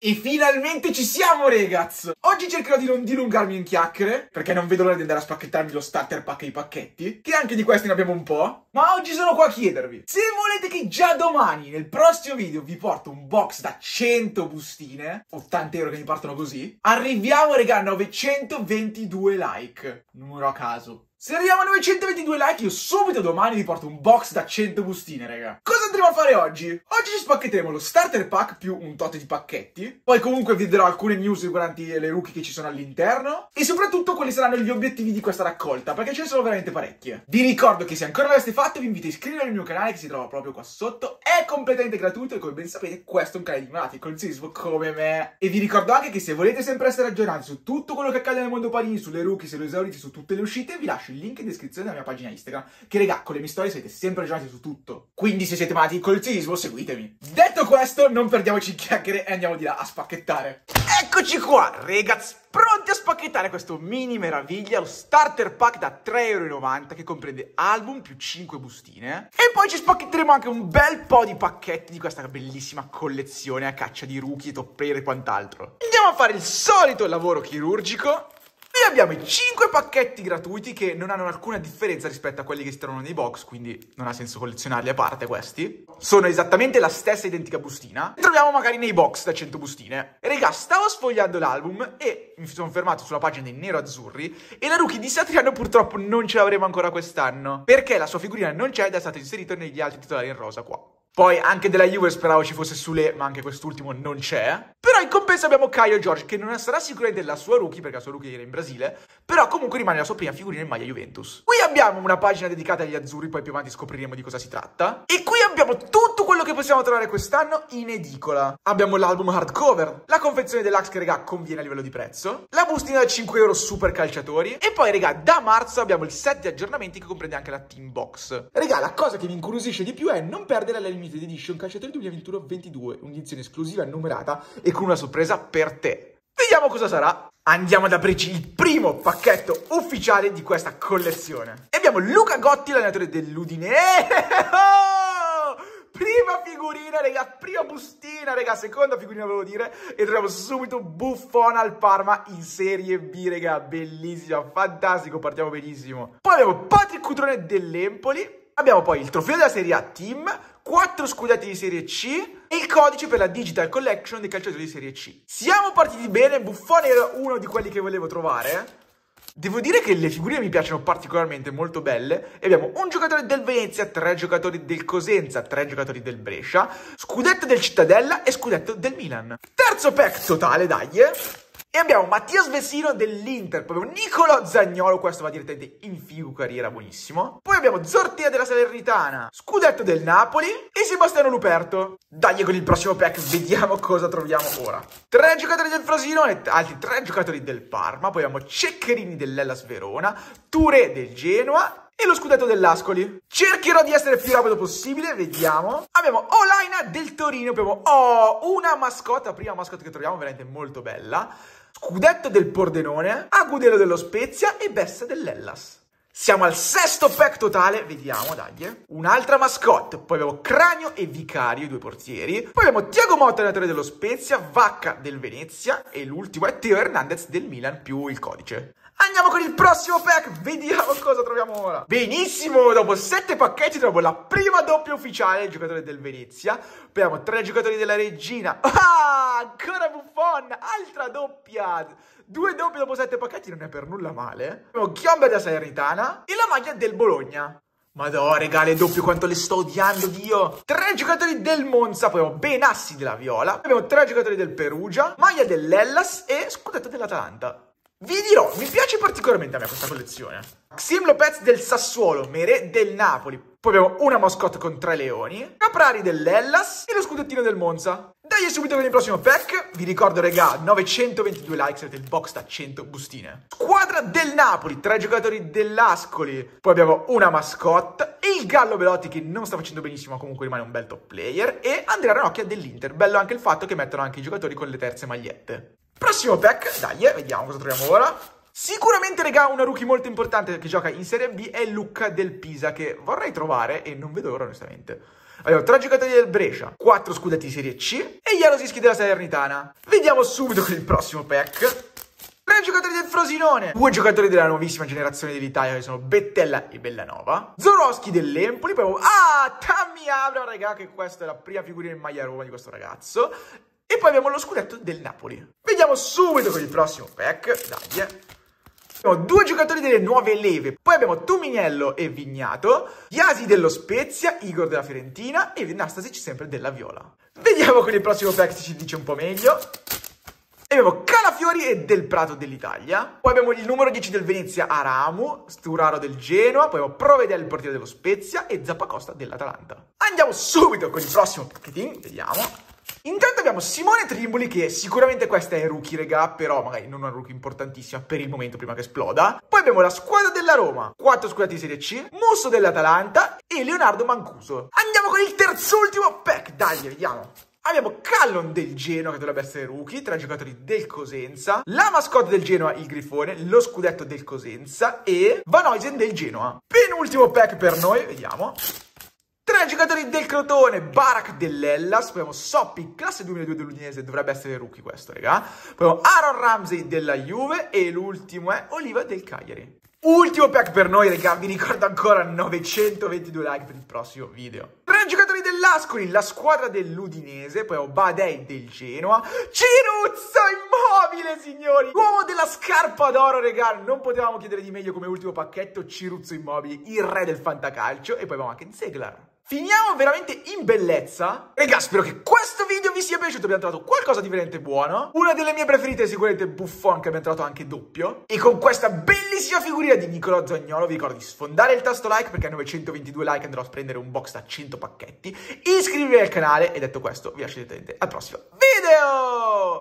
E finalmente ci siamo, ragazzi! Oggi cercherò di non dilungarmi in chiacchiere, perché non vedo l'ora di andare a spacchettarmi lo starter pack e i pacchetti, che anche di questi ne abbiamo un po'. Ma oggi sono qua a chiedervi, se volete che già domani, nel prossimo video, vi porto un box da 100 bustine, 80 euro che mi partono così, arriviamo, raga, a 922 like. Numero a caso. Se arriviamo a 922 like, io subito domani vi porto un box da 100 bustine, raga. Cosa andremo a fare oggi? Oggi ci spacchetteremo lo starter pack più un tot di pacchetti. Poi comunque vi darò alcune news riguardanti le rookie che ci sono all'interno. E soprattutto quali saranno gli obiettivi di questa raccolta, perché ce ne sono veramente parecchie. Vi ricordo che se ancora non l'aveste fatto, vi invito a iscrivervi al mio canale che si trova proprio qua sotto. È completamente gratuito e come ben sapete questo è un canale di malati col sismo come me. E vi ricordo anche che se volete sempre essere aggiornati su tutto quello che accade nel mondo panini, sulle rookie, se lo esaurite, su tutte le uscite, vi lascio il link in descrizione della mia pagina Instagram, che raga, con le mie storie siete sempre aggiornati su tutto. Quindi se siete malati col zismo, seguitemi. Detto questo, non perdiamoci in chiacchiere e andiamo di là a spacchettare. Eccoci qua, ragazzi, pronti a spacchettare questo mini meraviglia, lo starter pack da 3,90 euro, che comprende album più 5 bustine. E poi ci spacchetteremo anche un bel po' di pacchetti di questa bellissima collezione a caccia di rookie, toppere e quant'altro. Andiamo a fare il solito lavoro chirurgico. Noi abbiamo i 5 pacchetti gratuiti che non hanno alcuna differenza rispetto a quelli che si trovano nei box, quindi non ha senso collezionarli a parte questi. Sono esattamente la stessa identica bustina. Li troviamo magari nei box da 100 bustine. Regà, stavo sfogliando l'album e mi sono fermato sulla pagina dei nero-azzurri e la rookie di Satriano purtroppo non ce l'avremo ancora quest'anno, perché la sua figurina non c'è ed è stata inserita negli altri titolari in rosa qua. Poi anche della Juve speravo ci fosse Sule, ma anche quest'ultimo non c'è. Però in compenso abbiamo Caio Giorgi, che non sarà sicuramente la sua rookie, perché la sua rookie era in Brasile, però comunque rimane la sua prima figurina in maglia Juventus. Qui abbiamo una pagina dedicata agli azzurri, poi più avanti scopriremo di cosa si tratta. E qui abbiamo tutto quello che possiamo trovare quest'anno in edicola. Abbiamo l'album hardcover, la confezione deluxe che, regà, conviene a livello di prezzo, la bustina da 5 euro super calciatori, e poi, regà, da marzo abbiamo il set di aggiornamenti che comprende anche la team box. Regà, la cosa che mi incuriosisce di più è non perdere la limited edition calciatori 2021-22, un'edizione esclusiva numerata e con una sorpresa per te. Vediamo cosa sarà. Andiamo ad aprirci il primo pacchetto ufficiale di questa collezione. E abbiamo Luca Gotti, l'allenatore dell'Udinese. Prima figurina, raga, prima bustina, raga, seconda figurina volevo dire. E troviamo subito Buffon al Parma in Serie B, raga, bellissima, fantastico, partiamo benissimo. Poi abbiamo Patrick Cutrone dell'Empoli. Abbiamo poi il trofeo della Serie A Team, 4 scudetti di Serie C e il codice per la Digital Collection dei calciatori di Serie C. Siamo partiti bene, Buffon era uno di quelli che volevo trovare. Devo dire che le figurine mi piacciono particolarmente, molto belle. E abbiamo un giocatore del Venezia, 3 giocatori del Cosenza, 3 giocatori del Brescia, scudetto del Cittadella e scudetto del Milan. Terzo pack totale, dai! E abbiamo Mattias Vecino dell'Inter, poi abbiamo Nicolò Zaniolo, questo va direttamente in figo, carriera, buonissimo. Poi abbiamo Zortea della Salernitana, scudetto del Napoli e Sebastiano Luperto. Dai, con il prossimo pack vediamo cosa troviamo ora. 3 giocatori del Frosinone, altri 3 giocatori del Parma, poi abbiamo Ceccherini dell'Hellas Verona, Touré del Genoa e lo scudetto dell'Ascoli. Cercherò di essere più rapido possibile, vediamo. Abbiamo Olaina del Torino, abbiamo una mascotta, prima mascotta che troviamo, veramente molto bella. Scudetto del Pordenone, Agudelo dello Spezia e Bessa dell'Hellas. Siamo al sesto pack totale, vediamo, dai. Un'altra mascotte, poi abbiamo Craniò e Vicario, i due portieri. Poi abbiamo Tiago Motta, allenatore dello Spezia, Vacca del Venezia e l'ultimo è Teo Hernández del Milan più il codice. Andiamo con il prossimo pack, vediamo cosa troviamo ora. Benissimo, dopo 7 pacchetti troviamo la prima doppia ufficiale, il giocatore del Venezia. Abbiamo 3 giocatori della Regina. Ah, ancora Buffon, altra doppia. 2 doppie dopo 7 pacchetti non è per nulla male. Abbiamo Chiomba della Salernitana e la maglia del Bologna. Madò, regà, le doppie quanto le sto odiando, Dio. 3 giocatori del Monza, poi abbiamo Benassi della Viola. Abbiamo 3 giocatori del Perugia, maglia dell'Hellas e scudetto dell'Atalanta. Vi dirò, mi piace particolarmente a me questa collezione. Maxim López del Sassuolo, Mere del Napoli. Poi abbiamo una mascotte con 3 leoni, Caprari dell'Hellas e lo scudettino del Monza. Dai, subito con il prossimo pack. Vi ricordo, regà, 922 like, sarete il box da 100 bustine. Squadra del Napoli, 3 giocatori dell'Ascoli. Poi abbiamo una mascotte e il Gallo Belotti che non sta facendo benissimo, ma comunque rimane un bel top player. E Andrea Ranocchia dell'Inter. Bello anche il fatto che mettono anche i giocatori con le terze magliette. Prossimo pack, dai, vediamo cosa troviamo ora. Sicuramente, regà, una rookie molto importante che gioca in Serie B è Lucca del Pisa, che vorrei trovare e non vedo l'ora, onestamente. Abbiamo tre giocatori del Brescia, 4 scudetti di Serie C e Jarosinski della Salernitana. Vediamo subito con il prossimo pack. 3 giocatori del Frosinone, 2 giocatori della nuovissima generazione dell'Italia che sono Bettella e Bellanova, Zorowski dell'Empoli, poi Tamia, raga, che questa è la prima figurina in maglia Roma di questo ragazzo, e poi abbiamo lo scudetto del Napoli. Vediamo subito con il prossimo pack, dai. Abbiamo 2 giocatori delle nuove leve, poi abbiamo Tuminello e Vignato, Gyasi dello Spezia, Igor della Fiorentina e Nastasic sempre della Viola. Vediamo con il prossimo pack se ci dice un po' meglio. E abbiamo Calafiori e Del Prato dell'Italia, poi abbiamo il numero 10 del Venezia Aramu, Sturaro del Genoa, poi abbiamo Provedel, il portiere dello Spezia, e Zappacosta dell'Atalanta. Andiamo subito con il prossimo pacchettino, vediamo. Intanto abbiamo Simone Trimboli, che sicuramente questa è rookie, regà, però magari non una rookie importantissima per il momento prima che esploda. Poi abbiamo la squadra della Roma, 4 squadre di Serie C, Musso dell'Atalanta e Leonardo Mancuso. Andiamo con il terzultimo pack, dai, vediamo. Abbiamo Callon del Genoa, che dovrebbe essere rookie, 3 giocatori del Cosenza, la mascotte del Genoa, il Grifone, lo scudetto del Cosenza e Van Huysen del Genoa. Penultimo pack per noi, vediamo. 3 giocatori del Crotone, Barak dell'Hellas, poi abbiamo Soppi, classe 2002 dell'Udinese, dovrebbe essere rookie questo, raga. Poi abbiamo Aaron Ramsey della Juve e l'ultimo è Oliva del Cagliari. Ultimo pack per noi, raga, vi ricordo ancora 922 like per il prossimo video. 3 giocatori dell'Ascoli, la squadra dell'Udinese, poi ho Badei del Genoa, Ciro Immobile, signori, uomo della scarpa d'oro, raga, non potevamo chiedere di meglio come ultimo pacchetto, Ciro Immobile, il re del fantacalcio, e poi abbiamo anche Seglar. Finiamo veramente in bellezza. Raga, spero che questo video vi sia piaciuto, abbiamo trovato qualcosa di veramente buono. Una delle mie preferite è sicuramente Buffon, che abbiamo trovato anche doppio. E con questa bellissima figurina di Nicolò Zaniolo vi ricordo di sfondare il tasto like, perché a 922 like andrò a prendere un box da 100 pacchetti. Iscrivetevi al canale e detto questo vi lascio direttamente al prossimo video!